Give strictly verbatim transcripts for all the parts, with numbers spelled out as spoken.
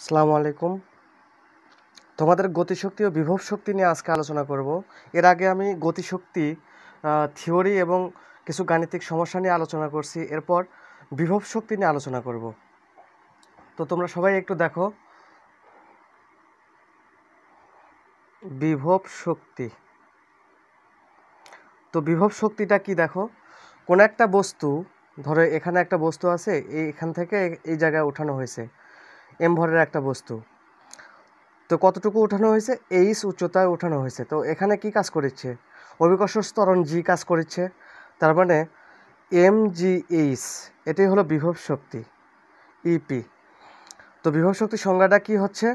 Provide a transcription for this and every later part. আসসালামু আলাইকুম। তোমাদের গতিশক্তি ও বিভব শক্তি নিয়ে আজকে আলোচনা করব। এর আগে আমি গতিশক্তি থিওরি এবং কিছু গাণিতিক সমস্যা নিয়ে আলোচনা করছি, এরপর বিভব শক্তি নিয়ে আলোচনা করব। তো তোমরা সবাই একটু দেখো, বিভব শক্তি। তো বিভব শক্তিটা কি দেখো, কোন একটা বস্তু, ধরো এখানে একটা বস্তু আছে, এইখান থেকে এই জায়গায় ওঠানো হয়েছে এম ভরের একটা বস্তু। তো কতটুকু ওঠানো হয়েছে? এইচ উচ্চতায় ওঠানো হয়েছে। তো এখানে কি কাজ করছে? অভিকর্ষ ত্বরণ জি কাজ করছে। তার মানে এম জি এইচ, এটাই হলো বিভব শক্তি ইপি। তো বিভব শক্তি সংজ্ঞাটা কি হচ্ছে,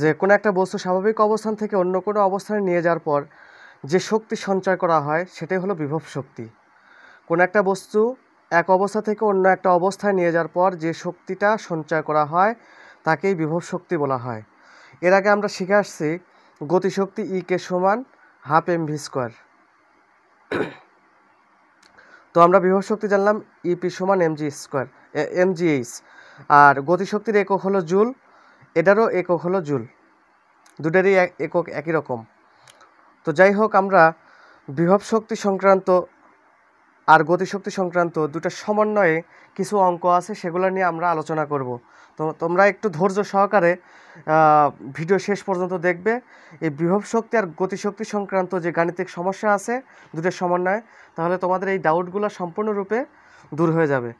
যে কোনো একটা বস্তু স্বাভাবিক অবস্থান থেকে অন্য কোনো অবস্থানে নিয়ে যাওয়ার পর যে শক্তি সঞ্চয় করা হয় সেটাই হলো বিভব শক্তি। কোনো একটা বস্তু এক অবস্থা থেকে অন্য একটা অবস্থায় নিয়ে যাওয়ার পর যে শক্তিটা সঞ্চয় করা হয় তাকেই বিভব শক্তি বলা হয়। এর আগে আমরা শিখে আসছি গতিশক্তি ই কে সমান হাফ এম ভি স্কোয়ার। তো আমরা বিভব শক্তি জানলাম ইপি সমান এম জি স্কোয়ার এম জি এইচ। আর গতিশক্তির একক হলো জুল, এটারও একক হলো জুল, দুটারই একক একই রকম। তো যাই হোক, আমরা বিভব শক্তি সংক্রান্ত আর গতিশক্তি সংক্রান্ত দুটো সমন্বয়ে কিছু অঙ্ক আছে, সেগুলো নিয়ে আমরা আলোচনা করব। তো তোমরা একটু ধৈর্য সহকারে ভিডিও শেষ পর্যন্ত দেখবে। এই বিভব শক্তি আর গতিশক্তি সংক্রান্ত যে গাণিতিক সমস্যা আছে দুটোর সমন্বয়ে, তাহলে তোমাদের এই ডাউটগুলো সম্পূর্ণরূপে দূর হয়ে যাবে।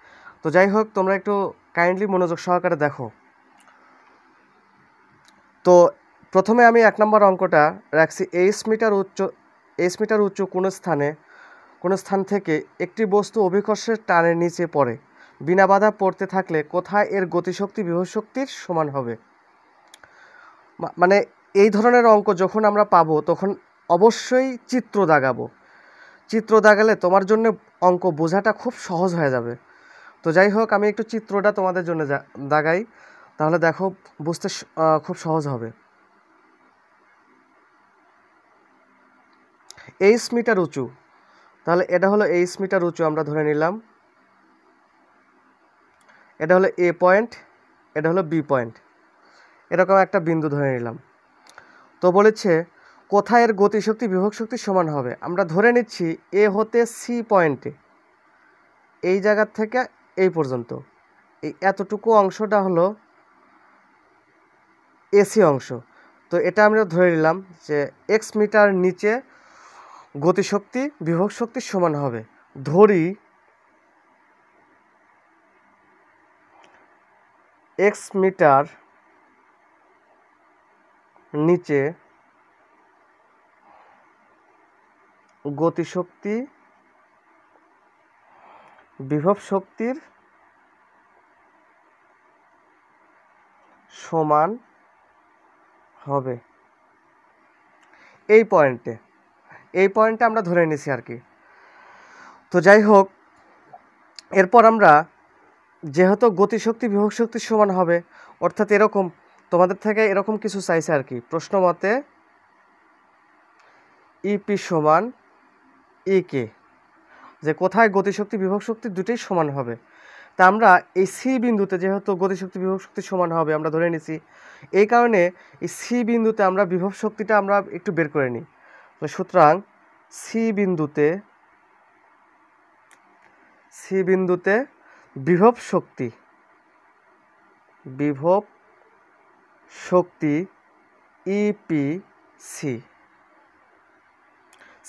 তো যাই হোক, তোমরা একটু কাইন্ডলি মনোযোগ সহকারে দেখো। তো প্রথমে আমি এক নম্বর অঙ্কটা রাখছি, এইচ মিটার উচ্চ এইচ মিটার উচ্চ কোনো স্থানে কোনো স্থান থেকে একটি বস্তু অভিকর্ষের টানের নিচে পড়ে, বিনা বাধা পড়তে থাকলে কোথায় এর গতিশক্তি বিভব শক্তির সমান হবে? মানে এই ধরনের অঙ্ক যখন আমরা পাবো তখন অবশ্যই চিত্র দাগাবো। চিত্র দাগালে তোমার জন্য অঙ্ক বোঝাটা খুব সহজ হয়ে যাবে। তো যাই হোক, আমি একটু চিত্রটা তোমাদের জন্য দাগাই, তাহলে দেখো বুঝতে খুব সহজ হবে। এইচ মিটার উঁচু, তাহলে এটা হলো এইচ মিটার উঁচু আমরা ধরে নিলাম। এটা হলো এ পয়েন্ট, এটা হলো বি পয়েন্ট, এরকম একটা বিন্দু ধরে নিলাম। তো বলেছে কোথায় এর গতিশক্তি বিভব শক্তি সমান হবে। আমরা ধরে নিচ্ছি এ হতে সি পয়েন্টে, এই জায়গার থেকে এই পর্যন্ত এই এতটুকু অংশটা হলো এসি অংশ। তো এটা আমরা ধরে নিলাম যে এক্স মিটার নিচে গতিশক্তি বিভব শক্তির সমান হবে। ধরি x মিটার নিচে গতিশক্তি বিভব শক্তির সমান হবে এই পয়েন্টে। এই পয়েন্টটা আমরা ধরে নিয়েছি আর কি। তো যাই হোক, এরপর আমরা যেহেতু গতিশক্তি বিভব শক্তির সমান হবে, অর্থাৎ এরকম তোমাদের থেকে এরকম কিছু চাইছে আর কি প্রশ্ন মতে, ইপি সমান ই কে, যে কোথায় গতিশক্তি বিভব শক্তি দুটোই সমান হবে। তা আমরা এই সি বিন্দুতে, যেহেতু গতিশক্তি বিভব শক্তি সমান হবে আমরা ধরে নিয়েছি, এই কারণে এই সি বিন্দুতে আমরা বিভব শক্তিটা আমরা একটু বের করে নিই। তো সুতরাং সি বিন্দুতে সি বিন্দুতে বিভব শক্তি বিভব শক্তি ইপি সি।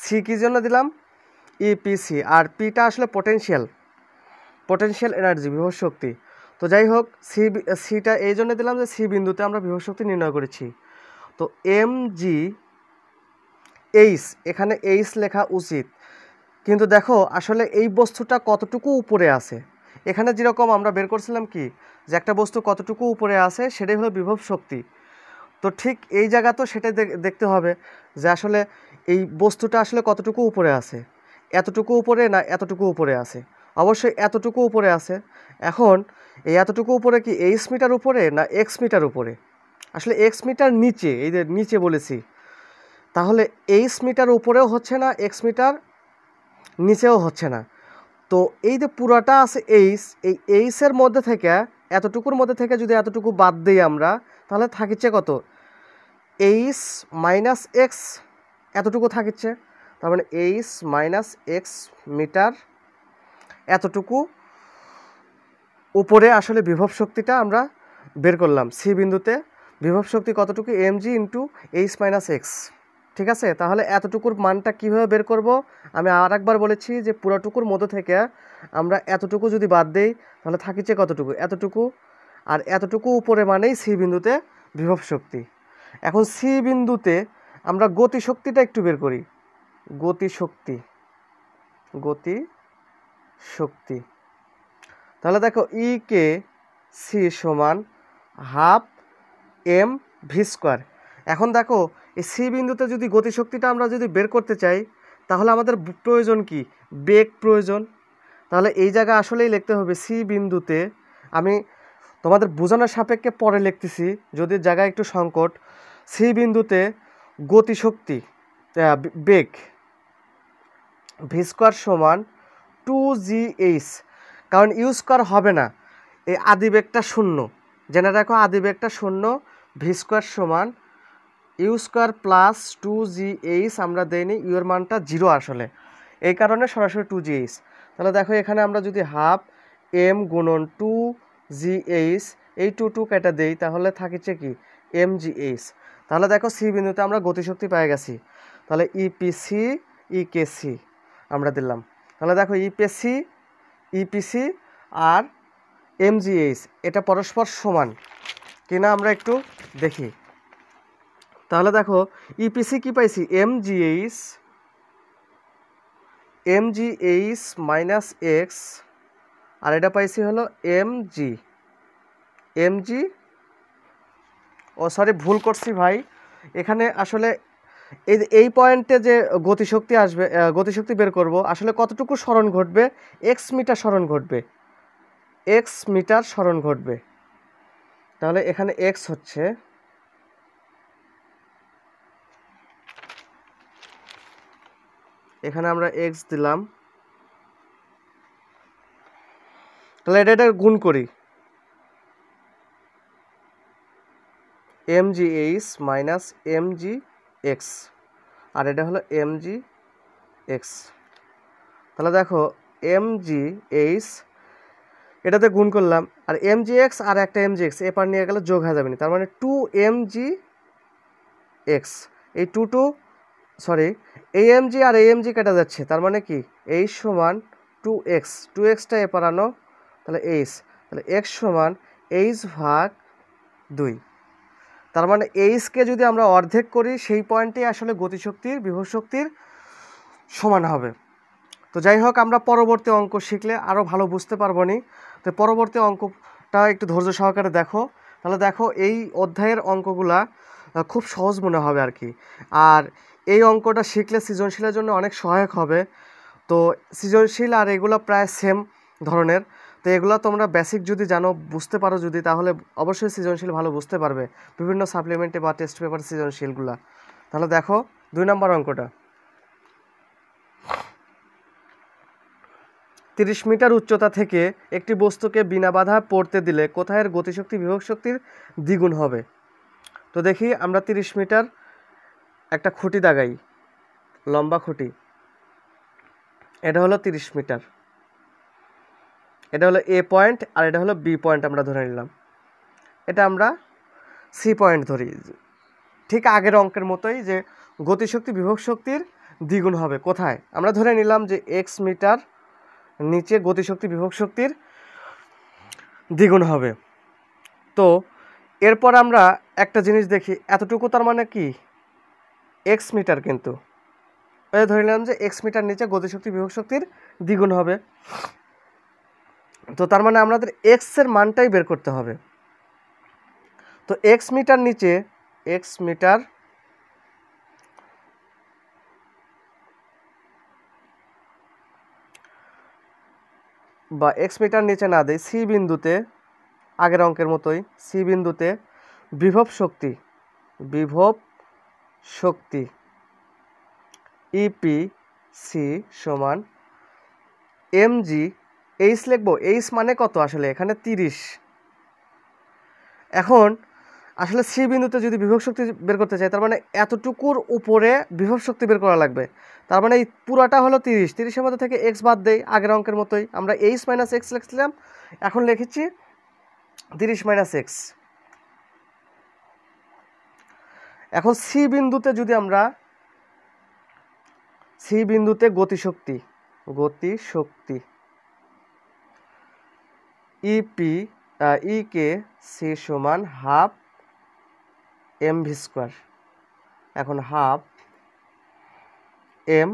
সি কি জন্য দিলাম? E P C. আর পিটা আসলে পটেনশিয়াল পটেনশিয়াল এনার্জি বিভব শক্তি। তো যাই হোক, সি সিটা এই জন্য দিলাম যে সি বিন্দুতে আমরা বিভব শক্তি নির্ণয় করেছি। তো এম জি এইচ, এখানে এইচ লেখা উচিত, কিন্তু দেখো আসলে এই বস্তুটা কতটুকু উপরে আছে। এখানে যেরকম আমরা বের করছিলাম কি, যে একটা বস্তু কতটুকু উপরে আছে সেটাই হলো বিভব শক্তি। তো ঠিক এই জায়গা, তো সেটাই দেখতে হবে যে আসলে এই বস্তুটা আসলে কতটুকু উপরে আছে, এতটুকু উপরে না এতটুকু উপরে আছে? অবশ্যই এতটুকু উপরে আছে। এখন এই এতটুকু উপরে কি এইচ মিটার উপরে না এক্স মিটার উপরে? আসলে এক্স মিটার নিচে, এই যে নিচে বলেছি, তাহলে এইচ মিটার উপরেও হচ্ছে না, এক্স মিটার নিচেও হচ্ছে না। তো এই যে পুরাটা আছে এইচ, এই এইচের মধ্যে থেকে এতটুকুর মধ্যে থেকে যদি এতটুকু বাদ দেই আমরা তাহলে থাকিছে কত এইচ মাইনাস এক্স এতটুকু থাকিছে তার মানে এইচ মাইনাস এক্স মিটার এতটুকু উপরে আসলে বিভব শক্তিটা আমরা বের করলাম সি বিন্দুতে বিভব শক্তি কতটুকু M G into H minus x ঠিক আছে তাহলে এতটুকুর মানটা কিভাবে বের করব আমি আরেকবার বলেছি যে পুরোটুকুর মধ্যে থেকে আমরা এতটুকু যদি বাদ দেই তাহলে থাকিছে কতটুকু এতটুকু আর এতটুকু উপরে মানেই সি বিন্দুতে বিভব শক্তি এখন সি বিন্দুতে আমরা গতি শক্তিটা একটু বের করি গতি শক্তি গতি শক্তি তাহলে দেখো ই কে সি সমান হাফ এম ভি স্কোয়ার এখন দেখো এই সি বিন্দুতে যদি গতিশক্তিটা আমরা যদি বের করতে চাই তাহলে আমাদের প্রয়োজন কি বেগ প্রয়োজন তাহলে এই জায়গা আসলেই লিখতে হবে সি বিন্দুতে আমি তোমাদের বোঝানোর সাপেক্ষে পরে লিখতেছি যদি জায়গা একটু সংকট সি বিন্দুতে গতিশক্তি বেগ ভি স্কোয়ার সমান টু জি এইচ কারণ ইউজ করা হবে না এই আদিবেগটা শূন্য জেনে রাখো আদিবেগটা শূন্য ভি স্কোয়ার সমান ইউ স্কোয়ার প্লাস টু জি এইচ আমরা দেইনি ইউর মানটা জিরো আসলে এই কারণে সরাসরি টু জি এইচ তাহলে দেখো এখানে আমরা যদি হাফ এম গুণন টু জি এইচ এই টু টু কেটে দেই তাহলে থাকিছে কি এম জি এইচ তাহলে দেখো সি বিন্দুতে আমরা গতিশক্তি পেয়ে গেছি তাহলে ইপিসি ইকেসি আমরা দিলাম তাহলে দেখো ইপিসি ইপিসি আর এম জি এইচ এটা পরস্পর সমান কিনা আমরা একটু দেখি তাহলে দেখো ইপিসি কি পাইছি এম জি এইচ এম জি এইচ মাইনাস এক্স আর এটা পাইছি হলো এম জি এম জি ও সরি ভুল করছি ভাই এখানে আসলে এই এই পয়েন্টে যে গতিশক্তি আসবে গতিশক্তি বের করব আসলে কতটুকু সরণ ঘটবে এক্স মিটার সরণ ঘটবে এক্স মিটার সরণ ঘটবে তাহলে এখানে এক্স হচ্ছে এখানে আমরা এক্স দিলাম তাহলে এটা এটা গুণ করি এম জি h minus m g x আর এটা হলো এম জি এক্স তাহলে দেখো এম জি এইচ এটাতে গুণ করলাম আর এম জি এক্স আর একটা এম জি এক্স এপার নিয়ে গেলে যোগ হয়ে যাবে না তার মানে টু এম জি এক্স এই টু টু সরি এই এম জি আর এই এম জি কেটে যাচ্ছে তার মানে কি এইচ সমান টু এক্স টু এক্সটা এ পারানো তাহলে এইচ তাহলে এক্স সমান এইচ ভাগ দুই তার মানে এইচকে যদি আমরা অর্ধেক করি সেই পয়েন্টে আসলে গতিশক্তির বিভব শক্তির সমান হবে তো যাই হোক আমরা পরবর্তী অঙ্ক শিখলে আরও ভালো বুঝতে পারবো নি তো পরবর্তী অঙ্কটা একটু ধৈর্য সহকারে দেখো তাহলে দেখো এই অধ্যায়ের অঙ্কগুলা খুব সহজ মনে হবে আর কি আর এই অঙ্কটা শিখলে সৃজনশীলের জন্য অনেক সহায়ক হবে তো সৃজনশীল আর এগুলো প্রায় সেম ধরনের তো এগুলো তোমরা বেসিক যদি জানো বুঝতে পারো যদি তাহলে অবশ্যই সৃজনশীল ভালো বুঝতে পারবে বিভিন্ন সাপ্লিমেন্টে বা টেস্ট পেপার সৃজনশীলগুলো তাহলে দেখো দুই নম্বর অঙ্কটা তিরিশ মিটার উচ্চতা থেকে একটি বস্তুকে বিনা বাধা পড়তে দিলে কোথায়ের গতিশক্তি বিভব শক্তির দ্বিগুণ হবে তো দেখি আমরা তিরিশ মিটার একটা খুঁটি দাগাই লম্বা খুঁটি এটা হলো তিরিশ মিটার এটা হলো এ পয়েন্ট আর এটা হলো বি পয়েন্ট আমরা ধরে নিলাম এটা আমরা সি পয়েন্ট ধরি ঠিক আগের অঙ্কের মতোই যে গতিশক্তি বিভব শক্তির দ্বিগুণ হবে কোথায় আমরা ধরে নিলাম যে এক্স মিটার নিচে গতিশক্তি বিভব শক্তির দ্বিগুণ হবে তো এরপর আমরা একটা জিনিস দেখি এতটুকু তার মানে কি এক্স মিটার কিন্তু ওই ধরে নিলাম যে এক্স মিটার নিচে গতিশক্তি বিভব শক্তির দ্বিগুণ হবে তো তার মানে আমাদের এক্সের মানটাই বের করতে হবে তো এক্স মিটার নিচে এক্স মিটার বা এক্স মিটার নিচে না দেয় সি বিন্দুতে আগের অঙ্কের মতোই সি বিন্দুতে বিভব শক্তি বিভব শক্তি ইপি সি সমান এম জি এইচ লিখব এইচ মানে কত আসলে এখানে তিরিশ এখন আসলে সি বিন্দুতে যদি বিভব শক্তি বের করতে চাই তার মানে এতটুকুর উপরে বিভব শক্তি বের করা লাগবে। তার মানে এই পুরাটা হলো তিরিশ, তিরিশের মধ্যে থেকে এক্স বাদ দেই, আগের অঙ্কের মতোই আমরা এইচ মাইনাস এক্স লিখছিলাম, এখন লিখেছি তিরিশ মাইনাস এক্স। এখন সি বিন্দুতে যদি আমরা সি বিন্দুতে গতিশক্তি গতিশক্তি ইপি ই কে সি সমান হাফ এম ভি স্কোয়ার। এখন হাফ এম,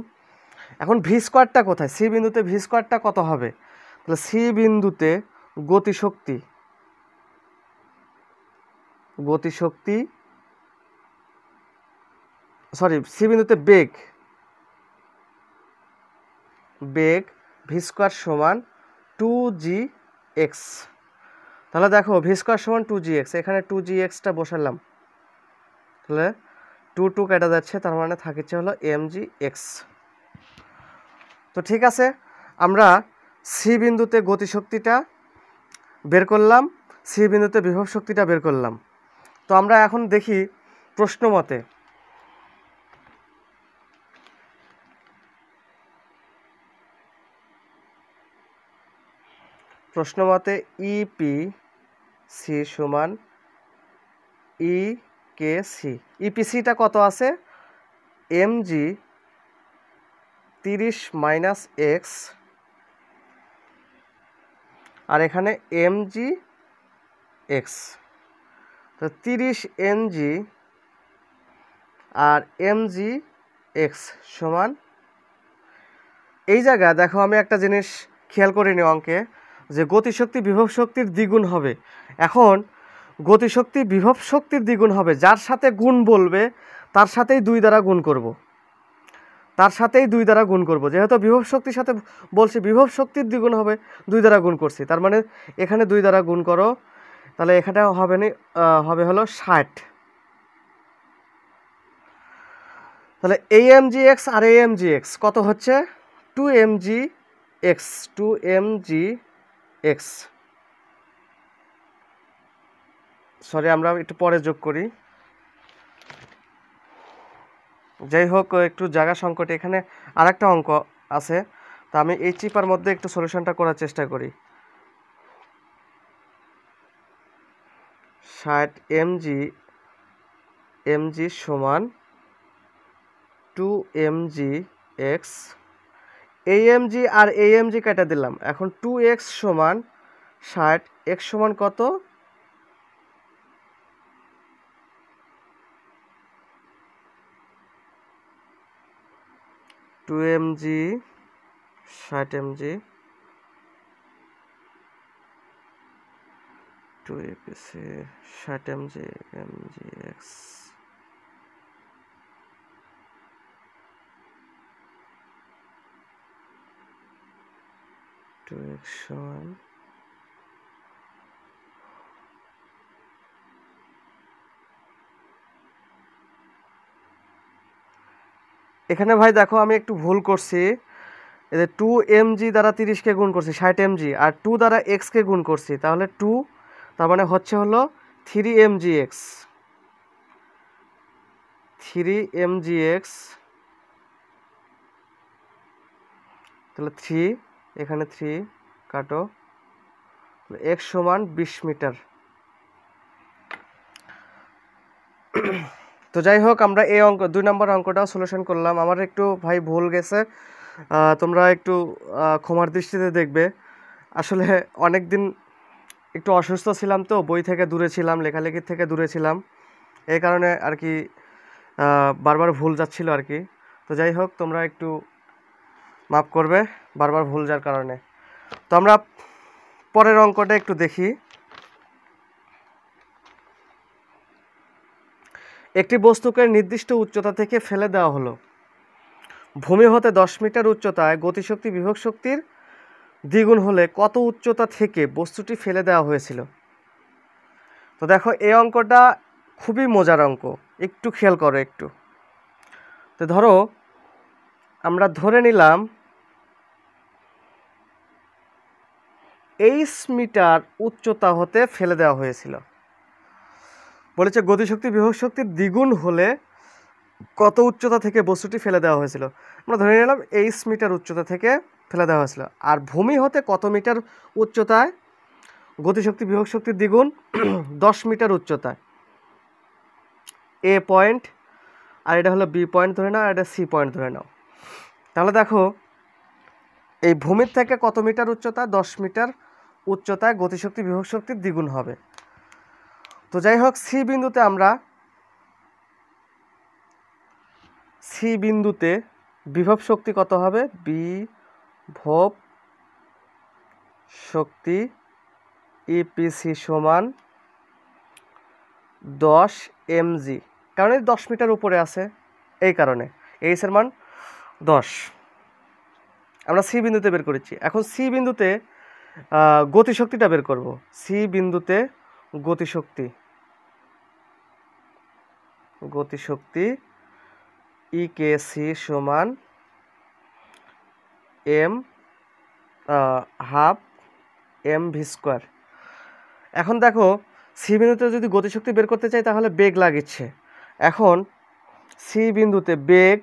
এখন ভি স্কোয়ারটা কোথায়, সি বিন্দুতে ভি স্কোয়ারটা কত হবে? তাহলে সি বিন্দুতে গতিশক্তি গতিশক্তি সরি সি বিন্দুতে বেগ বেগ ভি স্কোয়ার সমান টু জি এক্স। তাহলে দেখো ভি স্কোয়ার সমান টু জি এক্স, এখানে টু জি এক্সটা বসালাম, তাহলে টু টু কেটে যাচ্ছে, তার মানে থাকছে হলো এম জি এক্স। তো ঠিক আছে, আমরা সি বিন্দুতে গতিশক্তিটা বের করলাম, সি বিন্দুতে বিভব শক্তিটা বের করলাম। তো আমরা এখন দেখি প্রশ্ন মতে প্রশ্ন মতে ইপি সি সমান ই কে সি, ইপিসিটা কত আছে? এম জি তিরিশ মাইনাস এক্স, আর এখানে এম জি এক্স। তো তিরিশ এম জি আর এম জি এক্স সমান, এই জায়গায় দেখো আমি একটা জিনিস খেয়াল করিনি অঙ্কে, যে গতিশক্তি বিভব শক্তির দ্বিগুণ হবে। এখন গতিশক্তি বিভব শক্তির দ্বিগুণ হবে, যার সাথে গুণ বলবে তার সাথেই দুই দ্বারা গুণ করব তার সাথেই দুই দ্বারা গুণ করব যেহেতু বিভব শক্তির সাথে বলছি বিভব শক্তির দ্বিগুণ হবে, দুই দ্বারা গুণ করছি, তার মানে এখানে দুই দ্বারা গুণ করো, তাহলে এখানে হবে না হবে হলো ষাট। তাহলে এই এম জি এক্স আর এই এম জি এক্স কত হচ্ছে? Two m g x two m g x sorry আমরা একটু পরে যোগ করি, যাই হোক একটু জায়গা সংকটে এখানে আর একটা অঙ্ক আছে, তা আমি এই চিপার মধ্যে একটু সলিউশনটা করার চেষ্টা করি। ষাট এম জি এম জি সমান টু এম জি এক্স, এই এম জি আর এই এম জি কেটে দিলাম, এখন টু এক্স সমান ষাট, এক্স সমান কত? টু এম জি ষাট এম জি টু এক্স ষাট m g m g x two x সমান এখানে ভাই দেখো আমি একটু ভুল করছি, এই যে টু এম জি দ্বারা তিরিশকে গুণ করছি ষাট এম জি, আর টু দ্বারা এক্সকে গুণ করছি, তাহলে টু তার মানে হচ্ছে হলো three m g x three m g x তাহলে থ্রি, এখানে থ্রি কাটো, এক্স সমান বিশ মিটার। তো যাই হোক আমরা এই অঙ্ক দুই নম্বর অঙ্কটাও সলিউশন করলাম, আমার একটু ভাই ভুল গেছে, তোমরা একটু ক্ষমার দৃষ্টিতে দেখবে। আসলে অনেক দিন একটু অসুস্থ ছিলাম, তো বই থেকে দূরে ছিলাম, লেখালেখির থেকে দূরে ছিলাম, এই কারণে আর কি বারবার ভুল যাচ্ছিল আর কি। তো যাই হোক তোমরা একটু মাফ করবে বারবার ভুল যাওয়ার কারণে। তো আমরা পরের অঙ্কটা একটু দেখি। একটি বস্তুকে নির্দিষ্ট উচ্চতা থেকে ফেলে দেওয়া হলো, ভূমি হতে দশ মিটার উচ্চতায় গতিশক্তি বিভব শক্তির দ্বিগুণ হলে কত উচ্চতা থেকে বস্তুটি ফেলে দেওয়া হয়েছিল? তো দেখো এই অঙ্কটা খুবই মজার অঙ্ক, একটু খেয়াল করো একটু। তো ধরো আমরা ধরে নিলাম এইচ মিটার উচ্চতা হতে ফেলে দেওয়া হয়েছিল, বলেছে গতিশক্তি বিভব শক্তির দ্বিগুণ হলে কত উচ্চতা থেকে বস্তুটি ফেলে দেওয়া হয়েছিল। আমরা ধরে নিলাম তেইশ মিটার উচ্চতা থেকে ফেলে দেওয়া হয়েছিল। আর ভূমি হতে কত মিটার উচ্চতায় গতিশক্তি বিভব শক্তির দ্বিগুণ, দশ মিটার উচ্চতায়। এ পয়েন্ট আর এটা হলো বি পয়েন্ট ধরে নাও, আর এটা সি পয়েন্ট ধরে নাও। তাহলে দেখো এই ভূমির থেকে কত মিটার উচ্চতা, দশ মিটার উচ্চতায় গতিশক্তি বিভব শক্তির দ্বিগুণ হবে। তো যাই হোক সি বিন্দুতে আমরা সি বিন্দুতে বিভব শক্তি কত হবে, বিভব শক্তি ইপিসি সমান দশ এমজি, কারণ এই দশ মিটার উপরে আছে এই কারণে এইচ এর মান দশ আমরা সি বিন্দুতে বের করেছি। এখন সি বিন্দুতে গতিশক্তিটা বের করব। সি বিন্দুতে গতিশক্তি গতিশক্তি ই কে সি সমান m half M V square. এখন দেখো সি বিন্দুতে যদি গতিশক্তি বের করতে চাই তাহলে বেগ লাগিচ্ছে। এখন সি বিন্দুতে বেগ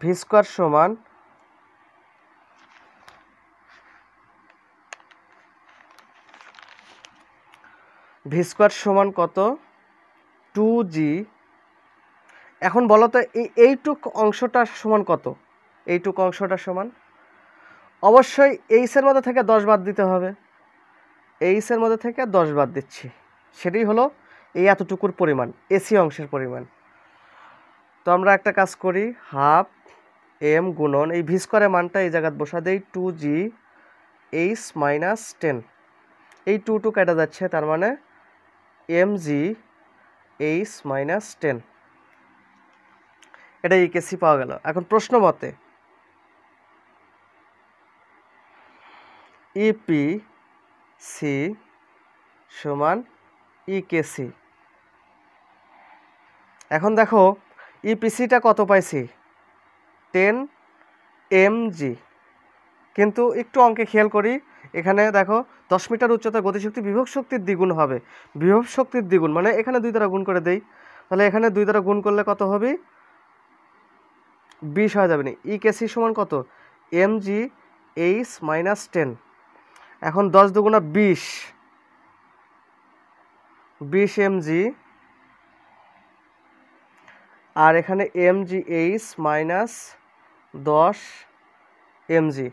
ভি স্কোয়ার সমান ভি স্কোয়ার সমান কত, টু জি। এখন বলো তো এইটুক অংশটার সমান কত, এইটুক অংশটার সমান অবশ্যই এইচের মধ্যে থেকে দশ বাদ দিতে হবে। এইচের মধ্যে থেকে দশ বাদ দিচ্ছি, সেটাই হলো এই এতটুকুর পরিমাণ, এসি অংশের পরিমাণ। তো আমরা একটা কাজ করি, হাফ এম গুণন এই ভি স্কোয়ারের মানটা এই জায়গায় বসা দেই, টু জি এইচ মাইনাস টেন। এই টু টু কাটা যাচ্ছে, তার মানে এম জি এইচ মাইনাস টেন, এটা ইকেসি পাওয়া গেল। এখন প্রশ্ন মতে ইপি সি সমান ইকেসি। এখন দেখো ইপিসিটা কত পাইছি, টেন এম জি, কিন্তু একটু অঙ্কে খেয়াল করি এখানে দেখো দশ মিটার উচ্চতা গতিশক্তি বিভব শক্তির দ্বিগুণ হবে, বিভব শক্তির দ্বিগুণ মানে এখানে দুই দ্বারা গুণ করে দেই, তাহলে এখানে দুই দ্বারা গুণ করলে কত হবে, বিশ হয়ে যাবে না। ই কেসি সমান কত, এম জি এইচ মাইনাস টেন। এখন দশ দুগুণা বিশ, বিশ এম জি, আর এখানে এম জি এইচ মাইনাস দশ এম জি।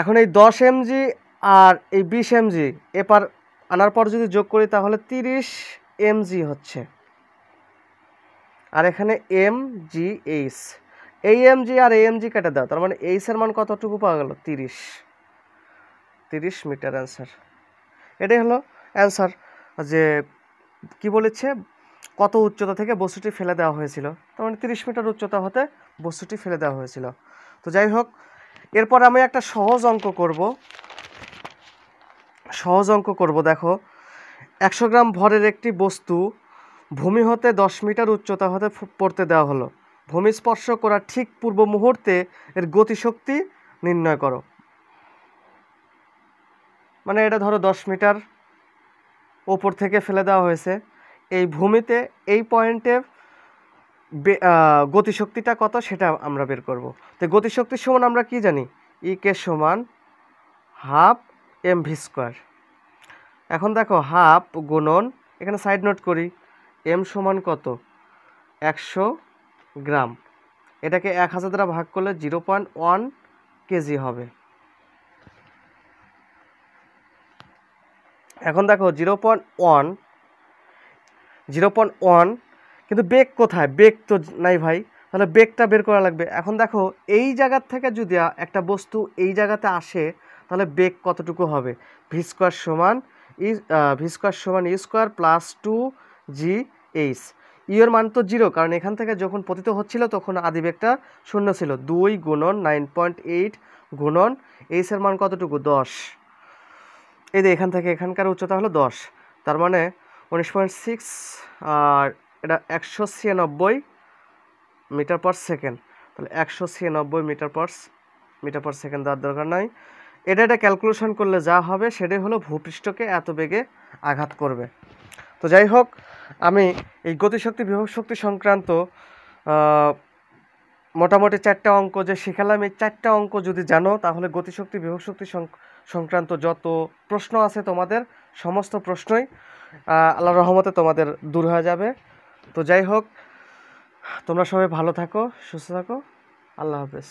এখন এই দশ এম জি আর এই বিশ এম জি এপার আনার পর যদি যোগ করি তাহলে তিরিশ এম জি হচ্ছে, আর এখানে এম জি এইচ, এই এম জি আর এম জি কেটে দাও, তার মানে এইচের মান কতটুকু পাওয়া গেল, তিরিশ, তিরিশ মিটার অ্যান্সার। এটাই হলো অ্যান্সার যে কি বলেছে কত উচ্চতা থেকে বস্তুটি ফেলে দেওয়া হয়েছিল, তার মানে তিরিশ মিটার উচ্চতা হতে বস্তুটি ফেলে দেওয়া হয়েছিল। তো যাই হোক এরপর আমি একটা সহজ অঙ্ক করব, সহজ অঙ্ক করব দেখো একশো গ্রাম ভরের একটি বস্তু ভূমি হতে দশ মিটার উচ্চতা হতে পড়তে দেওয়া হলো, ভূমি স্পর্শ করা ঠিক পূর্ব মুহূর্তে এর গতিশক্তি নির্ণয় করো। মানে এটা ধরো দশ মিটার ওপর থেকে ফেলে দেওয়া হয়েছে, এই ভূমিতে এই পয়েন্টে গতিশক্তিটা কত সেটা আমরা বের করব। তো গতিশক্তির সমান আমরা কি জানি, ই কে সমান হাফ এম ভি স্কোয়ার। এখন দেখো হাফ গুণন এখানে সাইড নোট করি, এম সমান কত, একশো গ্রাম, এটাকে এক হাজার দ্বারা ভাগ করলে জিরো পয়েন্ট ওয়ান কেজি হবে। এখন দেখো zero point one zero point one কিন্তু বেগ কোথায়, বেগ তো নাই ভাই, তাহলে বেগটা বের করা লাগবে। এখন দেখো এই জায়গার থেকে যদি একটা বস্তু এই জায়গাতে আসে তাহলে বেগ কতটুকু হবে, ভি স্কোয়ার সমান ই ভি স্কোয়ার সমান ই স্কোয়ার প্লাস টু জি এইচ। ইয়ের মান তো জিরো, কারণ এখান থেকে যখন পতিত হচ্ছিল তখন আদি বেগটা শূন্য ছিল, দুই গুণন নাইন পয়েন্ট এইট গুণন এইচের মান কতটুকু, দশ। এই যে এখান থেকে এখানকার উচ্চতা হলো দশ, তার মানে উনিশ পয়েন্ট সিক্স, আর এটা একশো ছিয়ানব্বই মিটার পার সেকেন্ড, তাহলে একশো ছিয়ানব্বই metre per metre per second দেওয়ার দরকার নাই। এটা এটা ক্যালকুলেশন করলে যা হবে সেটাই হলো ভূপৃষ্ঠকে এত বেগে আঘাত করবে। তো যাই হোক, আমি এই গতিশক্তি বিভব শক্তি সংক্রান্ত মোটামুটি চারটা অঙ্ক যে শিখালাম, এই চারটা অঙ্ক যদি জানো তাহলে গতিশক্তি বিভব শক্তি সংক্রান্ত যত প্রশ্ন আছে তোমাদের সমস্ত প্রশ্নই আল্লাহর রহমতে তোমাদের দূর হয়ে যাবে। তো যাই হোক, তোমরা সবাই ভালো থাকো, সুস্থ থাকো, আল্লাহ হাফেজ।